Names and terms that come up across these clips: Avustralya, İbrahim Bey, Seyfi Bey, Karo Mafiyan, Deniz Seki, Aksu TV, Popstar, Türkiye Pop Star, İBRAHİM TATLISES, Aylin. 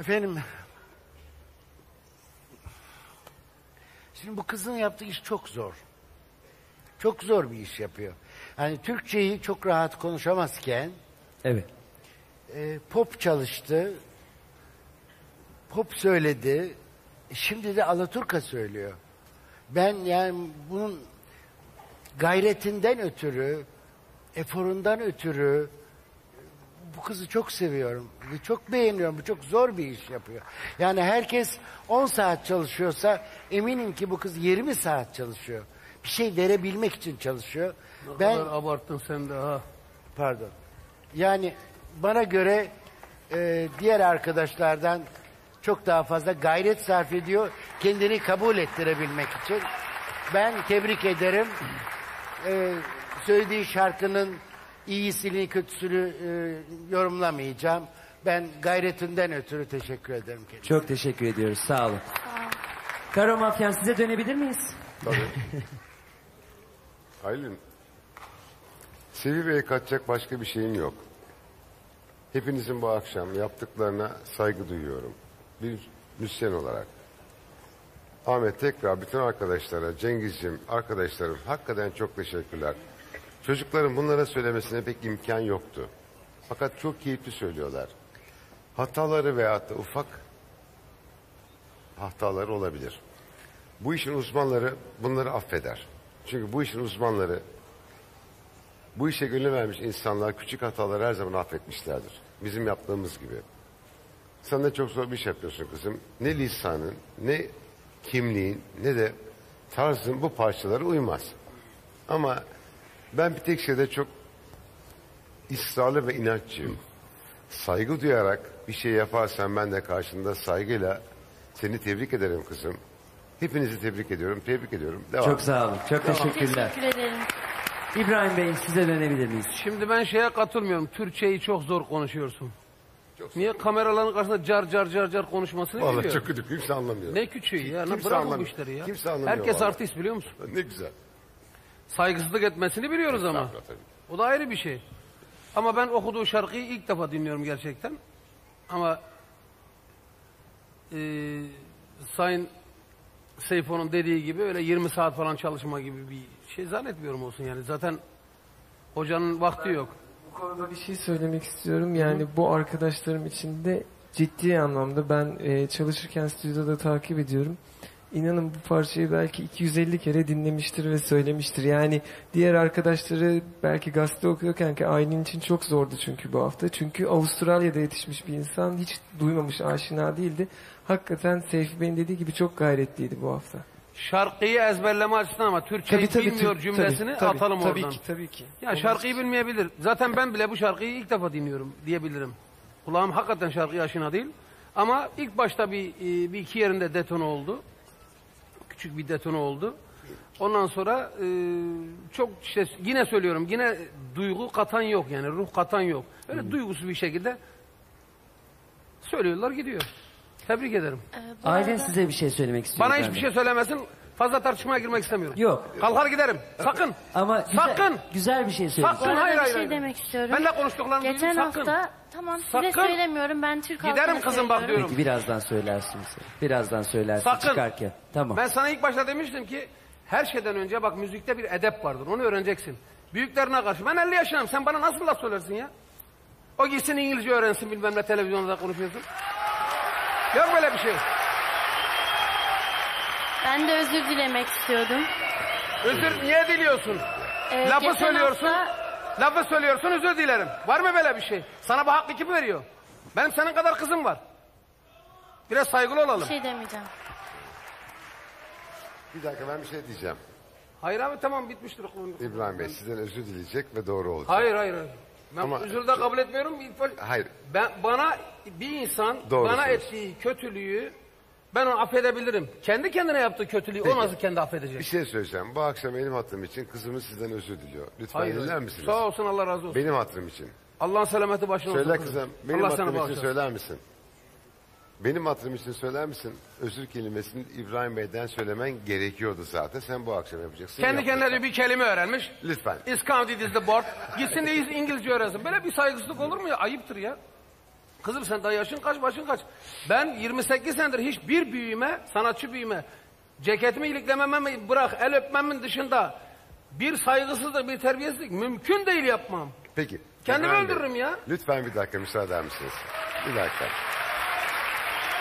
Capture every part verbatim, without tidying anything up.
Efendim. Şimdi bu kızın yaptığı iş çok zor. Çok zor bir iş yapıyor. Hani Türkçeyi çok rahat konuşamazken... Evet. E, pop çalıştı. Pop söyledi. Şimdi de Alaturka söylüyor. Ben yani bunun gayretinden ötürü, eforundan ötürü bu kızı çok seviyorum. Çok beğeniyorum. Bu çok zor bir iş yapıyor. Yani herkes on saat çalışıyorsa eminim ki bu kız yirmi saat çalışıyor. Bir şey verebilmek için çalışıyor. Ne ben, kadar abarttın sen de ha. Pardon. Yani bana göre e, diğer arkadaşlardan çok daha fazla gayret sarf ediyor. Kendini kabul ettirebilmek için. Ben tebrik ederim. Ee, söylediği şarkının iyisini, kötüsünü e, yorumlamayacağım. Ben gayretinden ötürü teşekkür ederim kendisine. Çok teşekkür ediyoruz. Sağ olun. Karo Mafiyan, size dönebilir miyiz? Tabii. Aylin, Seyfi Bey'e katacak başka bir şeyim yok. Hepinizin bu akşam yaptıklarına saygı duyuyorum. Bir müzisyen olarak. Ahmet, tekrar bütün arkadaşlara, Cengiz'cim, arkadaşlarım hakikaten çok teşekkürler. Çocukların bunlara söylemesine pek imkan yoktu. Fakat çok keyifli söylüyorlar. Hataları veyahut da ufak hataları olabilir. Bu işin uzmanları bunları affeder. Çünkü bu işin uzmanları, bu işe gönül vermiş insanlar küçük hataları her zaman affetmişlerdir. Bizim yaptığımız gibi. Sen de çok zor bir iş yapıyorsun kızım. Ne lisanın, ne kimliğin, ne de tarzın bu parçalara uymaz. Ama ben bir tek şeyde çok ısrarlı ve inatçıyım. Saygı duyarak bir şey yaparsan ben de karşında saygıyla seni tebrik ederim kızım. Hepinizi tebrik ediyorum, tebrik ediyorum. Devam. Çok sağ olun, çok devam. Teşekkürler. Teşekkür ederim. İbrahim Bey, size dönebilir miyiz? Şimdi ben şeye katılmıyorum, Türkçeyi çok zor konuşuyorsun. Niye kameraların karşısında car car car car konuşmasını biliyor? Vallahi çok küçük, kimse anlamıyor. Ne küçüğü ya, kimse bırak bu işleri ya. Kimse anlamıyor. Herkes vallahi artist, biliyor musun? Ne güzel. Saygısızlık etmesini biliyoruz evet, ama. Tabii. O da ayrı bir şey. Ama ben okuduğu şarkıyı ilk defa dinliyorum gerçekten. Ama e, Sayın Seyfo'nun dediği gibi öyle yirmi saat falan çalışma gibi bir şey zannetmiyorum olsun yani. Zaten hocanın vakti yok. Bu konuda bir şey söylemek istiyorum. Yani Hı. bu arkadaşlarım içinde ciddi anlamda ben e, çalışırken stüdyoda takip ediyorum. İnanın bu parçayı belki iki yüz elli kere dinlemiştir ve söylemiştir. Yani diğer arkadaşları belki gazete okuyorken ki Aylin için çok zordu çünkü bu hafta. Çünkü Avustralya'da yetişmiş bir insan, hiç duymamış, aşina değildi. Hakikaten Seyfi Bey'in dediği gibi çok gayretliydi bu hafta. Şarkıyı ezberleme açısından ama Türkçeyi tabii, bilmiyor tabii, cümlesini tabii, atalım tabii, oradan. Tabii ki, tabii ki. Ya olmaz. Şarkıyı bilmeyebilir. Zaten ben bile bu şarkıyı ilk defa dinliyorum diyebilirim. Kulağım hakikaten şarkıya aşina değil. Ama ilk başta bir, bir iki yerinde detone oldu. Küçük bir detone oldu. Ondan sonra e, çok işte yine söylüyorum, yine duygu katan yok yani, ruh katan yok. Öyle hmm. duygusuz bir şekilde söylüyorlar, gidiyor. Tebrik ederim. Ee, Aylin arada... size bir şey söylemek istiyorum. Bana hiçbir şey söylemesin. Fazla tartışmaya girmek istemiyorum. Yok. Kalkar giderim. Sakın. Ama sakın. Güzel, güzel bir şey söyle. Sakın. Hayır, hayır. Bir şey demek istiyorum. Benle konuştuklarını duydum. Geçen hafta sakın. Tamam size sakın. Söylemiyorum. Ben Türk halkına giderim kızım bak diyorum. Peki birazdan söylersin. Birazdan söylersin. Sakın. Çıkarken. Tamam. Ben sana ilk başta demiştim ki her şeyden önce bak müzikte bir edep vardır. Onu öğreneceksin. Büyüklerine karşı. Ben elli yaşındayım. Sen bana nasıl laf söylersin ya? O gitsin İngilizce öğrensin, bilmem ne televizyonda konuşuyorsun. Yok böyle bir şey. Ben de özür dilemek istiyordum. Özür niye diliyorsun? Ee, lafı söylüyorsun. Hafta... Lafı söylüyorsun, özür dilerim. Var mı böyle bir şey? Sana bu hakkı kim veriyor? Benim senin kadar kızım var. Biraz saygılı olalım. Bir şey demeyeceğim. Bir dakika, ben bir şey diyeceğim. Hayır abi tamam, bitmiştir. İbrahim Bey sizden özür dileyecek ve doğru olacak. Hayır hayır hayır. Ben ama özür de kabul etmiyorum. Hayır. Ben, bana bir insan doğru bana söylüyorsun. Ettiği kötülüğü ben onu affedebilirim. Kendi kendine yaptığı kötülüğü o nasıl kendi affedecek? Bir şey söyleyeceğim. Bu akşam benim hatırım için kızımız sizden özür diliyor. Lütfen hayır, dinler misiniz? Sağ olsun, Allah razı olsun. Benim hatırım için. Allah'ın selameti başına olsun. Söyle kızım. Benim hatırım için söyler misin? Benim hatırım için söyler misin? Özür kelimesini İbrahim Bey'den söylemen gerekiyordu zaten. Sen bu akşam yapacaksın. Kendi kendine bir kelime öğrenmiş. Lütfen. Is counted is the board. Gitsin de İngilizce öğrensin. Böyle bir saygısızlık olur mu ya? Ayıptır ya. Kızım sen daha yaşın kaç, başın kaç? Ben yirmi sekiz senedir hiçbir büyüme, sanatçı büyüme, ceketimi iliklemememi bırak, el öpmemin dışında bir saygısızlık, bir terbiyesizlik mümkün değil yapmam. Peki. Kendimi İbrahim öldürürüm Bey, ya. Lütfen bir dakika müsaade eder misiniz? Bir dakika.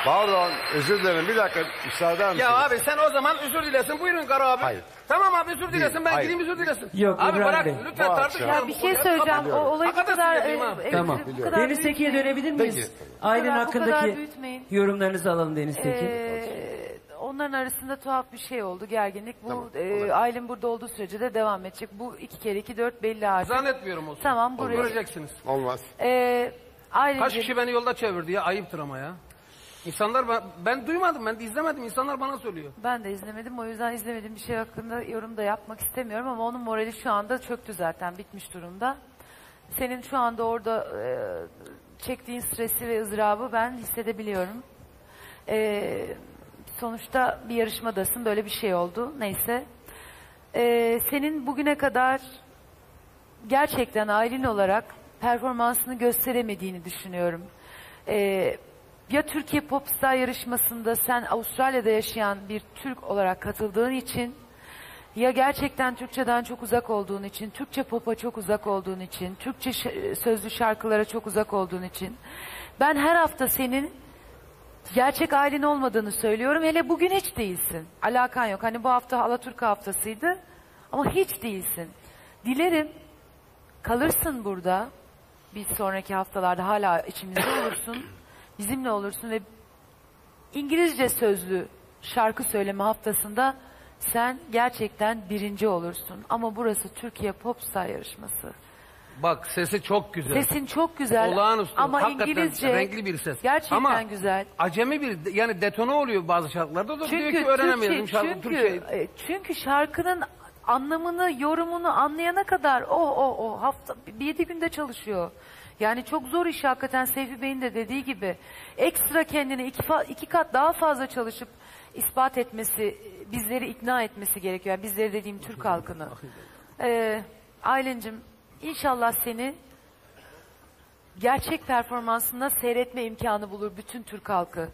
Pardon, özür dilerim. Bir dakika müsaade eder misiniz? Ya abi sen o zaman özür dilesin. Buyurun Karo abi. Hayır. Tamam abi özür dilesin. Ben hayır, gideyim özür dilesin. Yok, abi bırak Bey, lütfen tartışma. Ya bir şey söyleyeceğim. O olayı bu kadar... E, e, tamam. Deniz Seki'ye dönebilir miyiz? Aylin hakkındaki yorumlarınızı alalım Deniz Seki. Ee, onların arasında tuhaf bir şey oldu. Gerginlik. Bu tamam, e, Aylin burada olduğu sürece de devam edecek. Bu iki kere iki dört belli artık. Zannetmiyorum olsun. Tamam buraya. Göreceksiniz. Olmaz. Ee, Kaç kişi beni yolda çevirdi ya? Ayıptır ama ya. İnsanlar ben, ben duymadım, ben de izlemedim. İnsanlar bana söylüyor. Ben de izlemedim. O yüzden izlemediğim bir şey hakkında yorum da yapmak istemiyorum ama onun morali şu anda çöktü zaten. Bitmiş durumda. Senin şu anda orada e, çektiğin stresi ve ızdırabı ben hissedebiliyorum. E, sonuçta bir yarışmadasın. Böyle bir şey oldu. Neyse. E, senin bugüne kadar gerçekten Aylin olarak performansını gösteremediğini düşünüyorum. E, Ya Türkiye Pop Star yarışmasında sen Avustralya'da yaşayan bir Türk olarak katıldığın için, ya gerçekten Türkçeden çok uzak olduğun için, Türkçe pop'a çok uzak olduğun için, Türkçe sözlü şarkılara çok uzak olduğun için. Ben her hafta senin gerçek ailen olmadığını söylüyorum. Hele bugün hiç değilsin. Alakan yok. Hani bu hafta Alaturka haftasıydı ama hiç değilsin. Dilerim kalırsın burada. Bir sonraki haftalarda hala içimizde olursun. Bizimle olursun ve İngilizce sözlü şarkı söyleme haftasında sen gerçekten birinci olursun. Ama burası Türkiye Pop Star yarışması. Bak sesi çok güzel. Sesin çok güzel. Olağanüstü. Ama hakikaten İngilizce renkli bir ses. Gerçekten ama güzel. Acemi bir yani detone oluyor bazı şarkılarda. Da çünkü, diyor ki öğrenemiyorum şarkı Türkçeyi. Çünkü, çünkü şarkının anlamını, yorumunu anlayana kadar o oh, o oh, o oh, hafta yedi günde çalışıyor. Yani çok zor iş hakikaten Seyfi Bey'in de dediği gibi. Ekstra kendini iki, iki kat daha fazla çalışıp ispat etmesi, bizleri ikna etmesi gerekiyor. Yani bizleri dediğim Türk halkını. Ee, Aylin'cim inşallah seni gerçek performansında seyretme imkanı bulur bütün Türk halkı.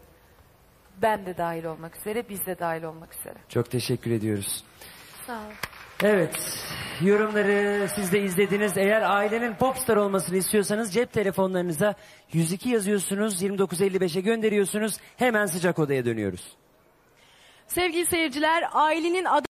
Ben de dahil olmak üzere, biz de dahil olmak üzere. Çok teşekkür ediyoruz. Sağ olun. Evet, yorumları siz de izlediniz. Eğer ailenin popstar olmasını istiyorsanız cep telefonlarınıza yüz iki yazıyorsunuz, yirmi dokuz elli beşe gönderiyorsunuz. Hemen sıcak odaya dönüyoruz. Sevgili seyirciler, ailenin adı...